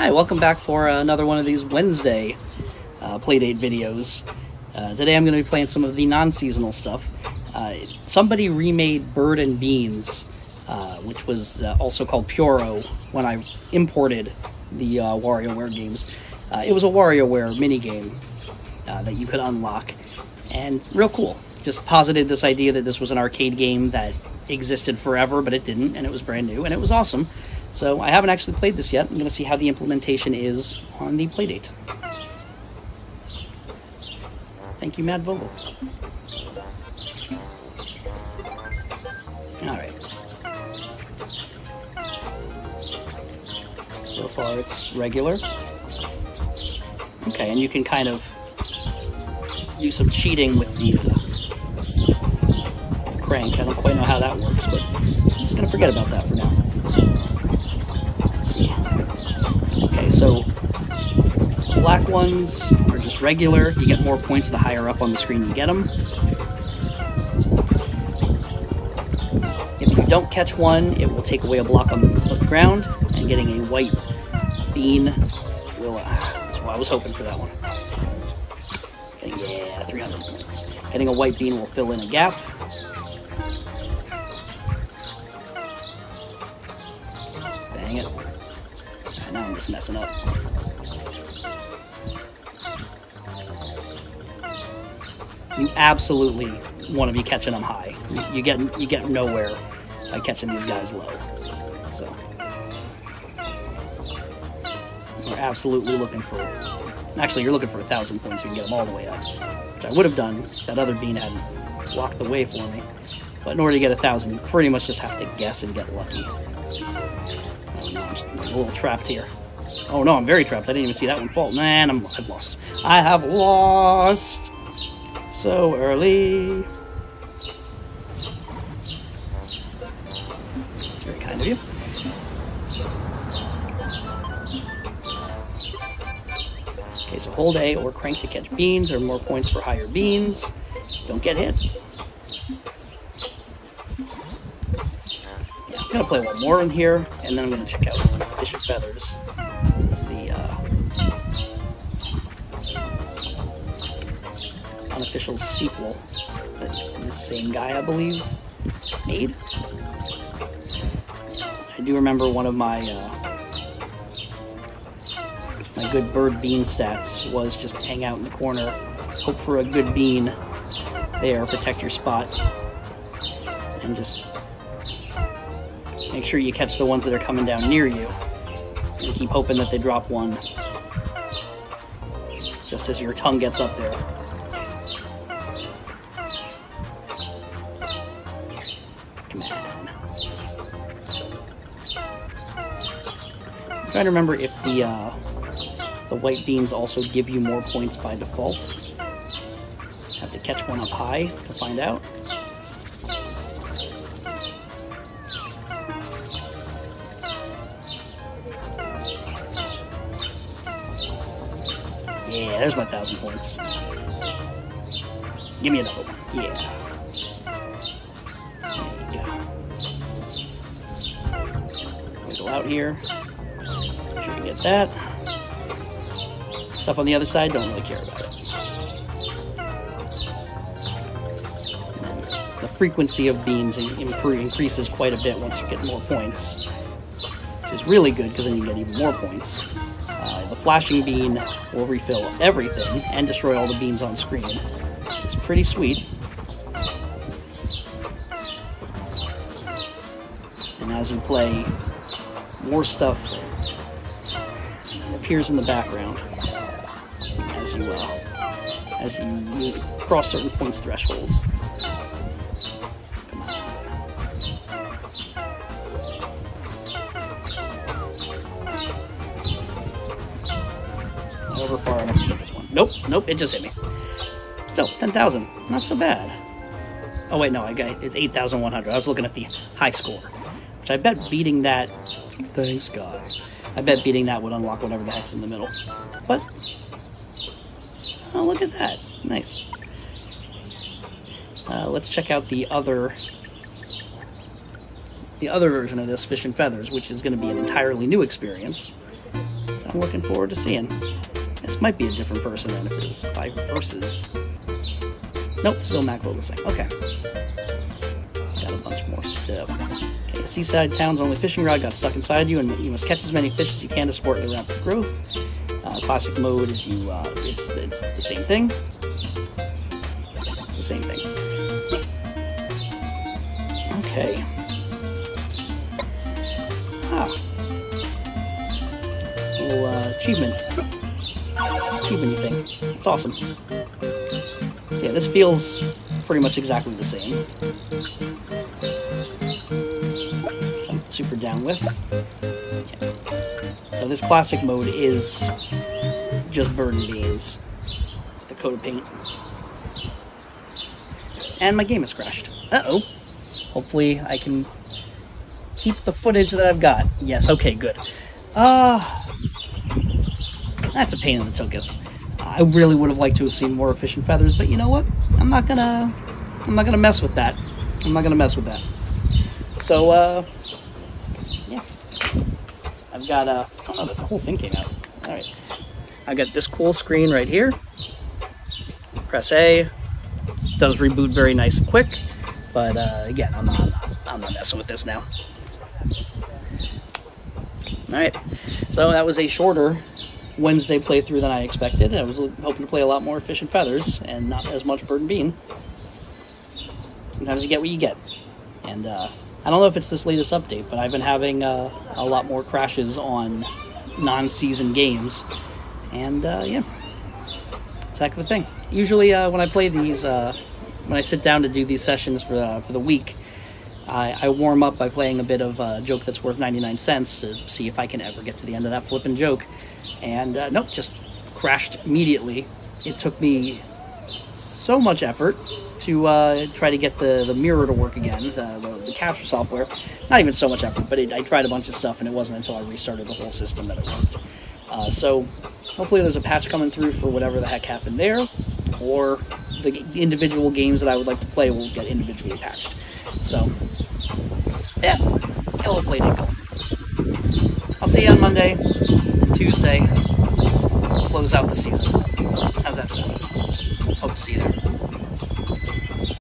Hi, welcome back for another one of these Wednesday Playdate videos. Today I'm going to be playing some of the non-seasonal stuff. Somebody remade Bird and Beans, which was also called Puro when I imported the WarioWare games. It was a WarioWare minigame that you could unlock, and real cool. Just posited this idea that this was an arcade game that existed forever, but it didn't, and it was brand new, and it was awesome. So I haven't actually played this yet. I'm going to see how the implementation is on the playdate. Thank you, Mad Vogel. Alright. So far it's regular. Okay, and you can kind of do some cheating with the crank. I don't quite know how that works, but I'm just going to forget about that for now. Okay, so black ones are just regular. You get more points the higher up on the screen you get them. If you don't catch one, it will take away a block on the ground, and getting a white bean will... I was hoping for that one. Yeah, 300 points. Getting a white bean will fill in a gap. Dang it. Now I'm just messing up. You absolutely want to be catching them high. You get nowhere by catching these guys low. So you're absolutely looking for. Actually, you're looking for 1,000 points. You can get them all the way up, which I would have done. That other bean hadn't blocked the way for me. But in order to get 1,000, you pretty much just have to guess and get lucky. Oh no, I'm a little trapped here. Oh no, I'm very trapped. I didn't even see that one fall. Man, I've lost. I have lost so early. That's very kind of you. Okay, so hold A or crank to catch beans, or more points for higher beans. Don't get hit. I'm going to play one more in here, and then I'm going to check out Fish and Feathers. It's the unofficial sequel that the same guy, I believe, made. I do remember one of my my good bird bean stats was just hang out in the corner, hope for a good bean there, protect your spot, and just... make sure you catch the ones that are coming down near you, and keep hoping that they drop one just as your tongue gets up there. Come on. I'm trying to remember if the white beans also give you more points by default. Have to catch one up high to find out. Yeah, there's my 1,000 points. Give me another one. Yeah. There you go. Wiggle out here. Make sure you get that. Stuff on the other side, don't really care about it. The frequency of beans increases quite a bit once you get more points, which is really good because then you get even more points. The flashing bean will refill everything and destroy all the beans on screen, which is pretty sweet. And as you play, more stuff appears in the background as you cross certain points thresholds. Over far enough to get this one. Nope, nope, it just hit me. Still, 10,000. Not so bad. Oh, wait, no, I got it's 8,100. I was looking at the high score, which I bet beating that... Thanks, God. I bet beating that would unlock whatever the heck's in the middle. But... oh, look at that. Nice. Let's check out the other... version of this, Fish and Feathers, which is going to be an entirely new experience. I'm looking forward to seeing. This might be a different person than if it was 5 verses. Nope, still Mad Vogel the 2nd. Okay. He's got a bunch more stuff. Okay, seaside town's only fishing rod got stuck inside you, and you must catch as many fish as you can to support the rapid growth. Classic mode is you, it's the same thing. It's the same thing. Okay. Little achievement thing. It's awesome. Yeah, this feels pretty much exactly the same. I'm super down with. Okay. So this classic mode is just bird and beans. The coat of paint. And my game has crashed. Uh-oh. Hopefully I can keep the footage that I've got. Yes, okay, good. That's a pain in the tuchus. I really would have liked to have seen more fish and feathers, but you know what? I'm not gonna mess with that. I'm not gonna mess with that. So yeah. I've got oh, the whole thing came out. Alright. I've got this cool screen right here. Press A. Does reboot very nice and quick, but again, I'm not messing with this now. All right, so that was a shorter Wednesday playthrough than I expected. I was hoping to play a lot more fish and feathers and not as much bird and bean. Sometimes you get what you get, and I don't know if it's this latest update, but I've been having a lot more crashes on non-season games, and yeah, it's a heck of a thing. Usually when I play these, when I sit down to do these sessions for the week, I warm up by playing a bit of a joke that's worth 99 cents to see if I can ever get to the end of that flippin' joke. And nope, just crashed immediately. It took me so much effort to try to get the mirror to work again, the capture software. Not even so much effort, but I tried a bunch of stuff, and it wasn't until I restarted the whole system that it worked. So hopefully there's a patch coming through for whatever the heck happened there, or the individual games that I would like to play will get individually patched. So, yeah, hello, play Nickel. I'll see you on Monday, Tuesday, close out the season. How's that sound? Hope to see you there.